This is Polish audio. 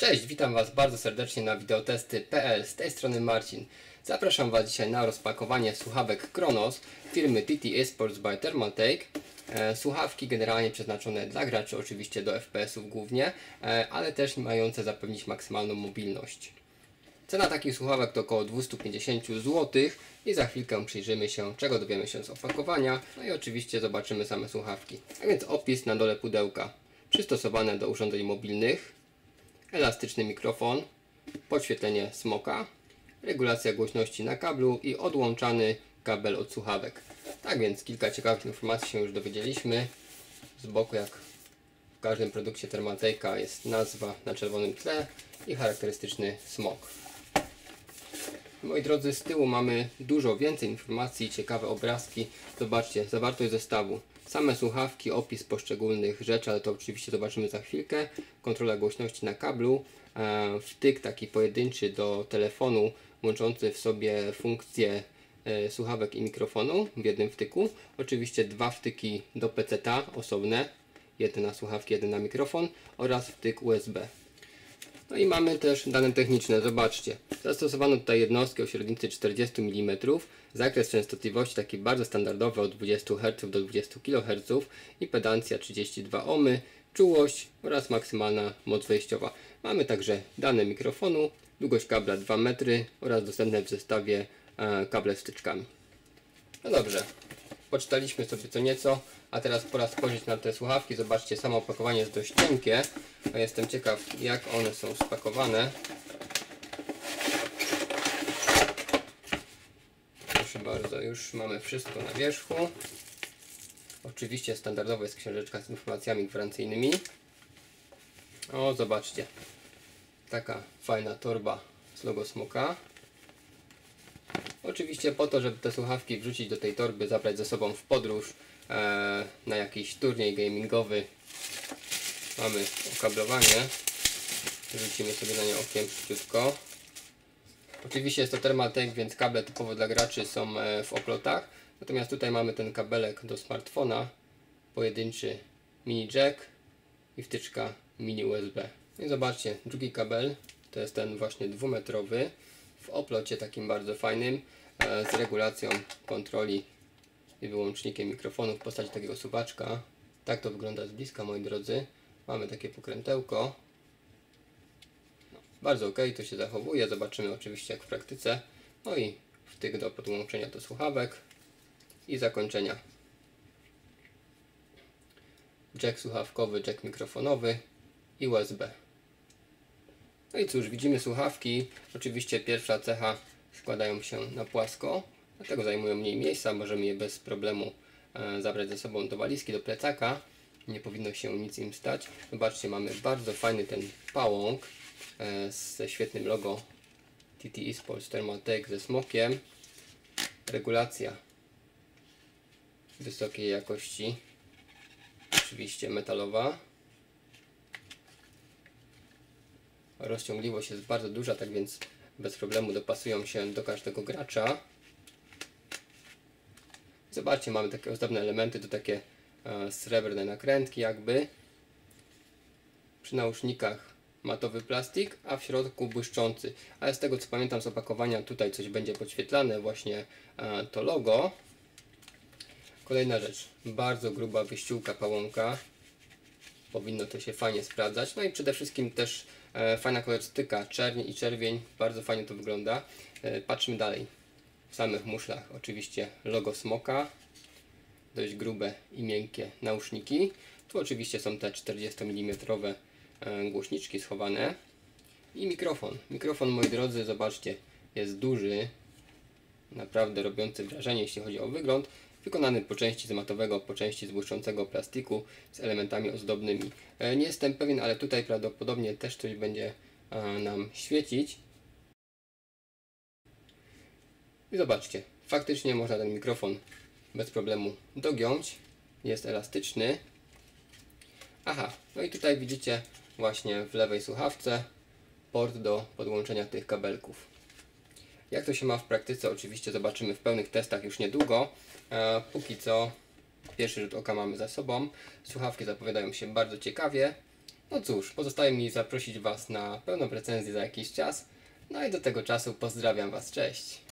Cześć, witam Was bardzo serdecznie na wideotesty.pl, z tej strony Marcin. Zapraszam Was dzisiaj na rozpakowanie słuchawek Kronos firmy TT Esports by Thermaltake. Słuchawki generalnie przeznaczone dla graczy, oczywiście do FPS-ów głównie, ale też mające zapewnić maksymalną mobilność. Cena takich słuchawek to około 250 zł i za chwilkę przyjrzymy się, czego dowiemy się z opakowania, no i oczywiście zobaczymy same słuchawki. A więc opis na dole pudełka, przystosowane do urządzeń mobilnych, elastyczny mikrofon, podświetlenie smoka, regulacja głośności na kablu i odłączany kabel od słuchawek. Tak więc kilka ciekawych informacji się już dowiedzieliśmy. Z boku, jak w każdym produkcie Thermaltake'a, jest nazwa na czerwonym tle i charakterystyczny smok. Moi drodzy, z tyłu mamy dużo więcej informacji, ciekawe obrazki. Zobaczcie, zawartość zestawu. Same słuchawki, opis poszczególnych rzeczy, ale to oczywiście zobaczymy za chwilkę. Kontrola głośności na kablu, wtyk taki pojedynczy do telefonu, łączący w sobie funkcje słuchawek i mikrofonu w jednym wtyku. Oczywiście dwa wtyki do PC-ta osobne, jeden na słuchawki, jeden na mikrofon oraz wtyk USB. No i mamy też dane techniczne, zobaczcie. Zastosowano tutaj jednostki o średnicy 40 mm, zakres częstotliwości taki bardzo standardowy od 20 Hz do 20 kHz i pedancja 32 ohmy, czułość oraz maksymalna moc wejściowa. Mamy także dane mikrofonu, długość kabla 2 metry oraz dostępne w zestawie kable z wtyczkami. No dobrze, poczytaliśmy sobie co nieco, a teraz pora spojrzeć na te słuchawki. Zobaczcie, samo opakowanie jest dość cienkie. Jestem ciekaw, jak one są spakowane. Proszę bardzo, już mamy wszystko na wierzchu. Oczywiście standardowa jest książeczka z informacjami gwarancyjnymi. O, zobaczcie. Taka fajna torba z logo smoka. Oczywiście po to, żeby te słuchawki wrzucić do tej torby, zabrać ze sobą w podróż na jakiś turniej gamingowy. Mamy okablowanie. Rzucimy sobie na nie okiem szybciutko. Oczywiście jest to Thermaltake, więc kable typowo dla graczy są w oklotach. Natomiast tutaj mamy ten kabelek do smartfona, pojedynczy mini jack i wtyczka mini USB. I zobaczcie, drugi kabel to jest ten właśnie 2-metrowy w oplocie takim bardzo fajnym, z regulacją kontroli i wyłącznikiem mikrofonu w postaci takiego suwaczka. Tak to wygląda z bliska, moi drodzy. Mamy takie pokrętełko. No, bardzo ok, to się zachowuje. Zobaczymy oczywiście jak w praktyce. No i wtyk do podłączenia do słuchawek i zakończenia. Jack słuchawkowy, jack mikrofonowy i USB. No i cóż, widzimy słuchawki. Oczywiście pierwsza cecha, składają się na płasko. Dlatego zajmują mniej miejsca. Możemy je bez problemu zabrać ze sobą do walizki, do plecaka. Nie powinno się nic im stać. Zobaczcie, mamy bardzo fajny ten pałąk ze świetnym logo TT Esports Thermaltake ze smokiem. Regulacja wysokiej jakości, oczywiście metalowa. Rozciągliwość jest bardzo duża, tak więc bez problemu dopasują się do każdego gracza. Zobaczcie, mamy takie ozdobne elementy, to takie srebrne nakrętki jakby. Przy nausznikach matowy plastik, a w środku błyszczący. Ale z tego co pamiętam z opakowania, tutaj coś będzie podświetlane, właśnie to logo. Kolejna rzecz, bardzo gruba wyściółka pałąka. Powinno to się fajnie sprawdzać. No i przede wszystkim też fajna kolorystyka, czerń i czerwień. Bardzo fajnie to wygląda. Patrzmy dalej. W samych muszlach oczywiście logo smoka. Dość grube i miękkie nauszniki. Tu oczywiście są te 40 mm głośniczki schowane. I mikrofon. Mikrofon, moi drodzy, zobaczcie, jest duży. Naprawdę robiący wrażenie, jeśli chodzi o wygląd. Wykonany po części z matowego, po części z błyszczącego plastiku z elementami ozdobnymi. Nie jestem pewien, ale tutaj prawdopodobnie też coś będzie nam świecić. I zobaczcie, faktycznie można ten mikrofon bez problemu dogiąć. Jest elastyczny. Aha, no i tutaj widzicie właśnie w lewej słuchawce port do podłączenia tych kabelków. Jak to się ma w praktyce, oczywiście zobaczymy w pełnych testach już niedługo. Póki co pierwszy rzut oka mamy za sobą. Słuchawki zapowiadają się bardzo ciekawie. No cóż, pozostaje mi zaprosić Was na pełną recenzję za jakiś czas. No i do tego czasu pozdrawiam Was, cześć!